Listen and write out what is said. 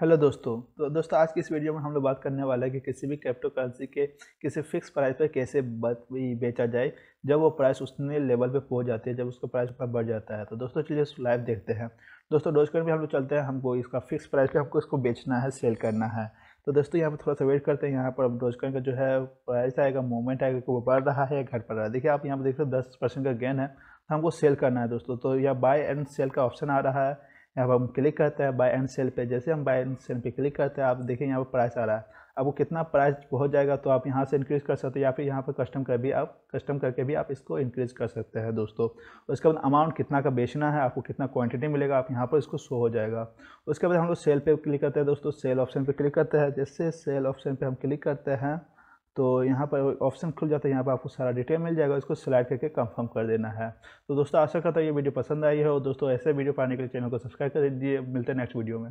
Hello दोस्तों, तो दोस्तों आज की इस वीडियो में हम लोग बात करने वाले हैं कि किसी भी क्रिप्टो करेंसी के किसी फिक्स प्राइस पर कैसे बेचा जाए जब वो प्राइस उसने लेवल पे पहुंच जाती है, जब उसका प्राइस उतना बढ़ जाता है। तो दोस्तों चलिए लाइव देखते हैं। दोस्तों डोजकॉइन में हम लोग चलते हैं, हमको इसका फिक्स प्राइस पर हमको इसको बेचना है, सेल करना है। तो दोस्तों यहाँ पर थोड़ा सा वेट करते हैं। यहाँ पर अब डोजकॉइन का जो है प्राइस आएगा, मूवमेंट आएगा कि वो बढ़ रहा है या घट पड़ रहा है। देखिए आप यहाँ पर देख सकते हो 10% का गेन है, हमको सेल करना है दोस्तों। तो यह बाय एंड सेल का ऑप्शन आ रहा है, यहाँ पर हम क्लिक करते हैं बाय एंड सेल पे। जैसे हम बाय एंड सेल पे क्लिक करते हैं, आप देखें यहाँ पर प्राइस आ रहा है। आपको कितना प्राइस पहुँच जाएगा तो आप यहाँ से इंक्रीज़ कर सकते हैं, या फिर यहाँ पर कस्टम करके भी आप इसको इंक्रीज़ कर सकते हैं दोस्तों। उसके बाद अमाउंट कितना का बेचना है, आपको कितना क्वांटिटी मिलेगा, आप यहाँ पर इसको शो हो जाएगा। उसके बाद हम लोग सेल पे क्लिक करते हैं दोस्तों, सेल ऑप्शन पर क्लिक करते हैं। जैसे सेल ऑप्शन पर हम क्लिक करते हैं तो यहाँ पर ऑप्शन खुल जाता है, यहाँ पर आपको सारा डिटेल मिल जाएगा। इसको सिलेक्ट करके कंफर्म कर देना है। तो दोस्तों आशा करता हूँ ये वीडियो पसंद आई है। और दोस्तों ऐसे वीडियो पाने के लिए चैनल को सब्सक्राइब कर दीजिए। मिलते हैं नेक्स्ट वीडियो में।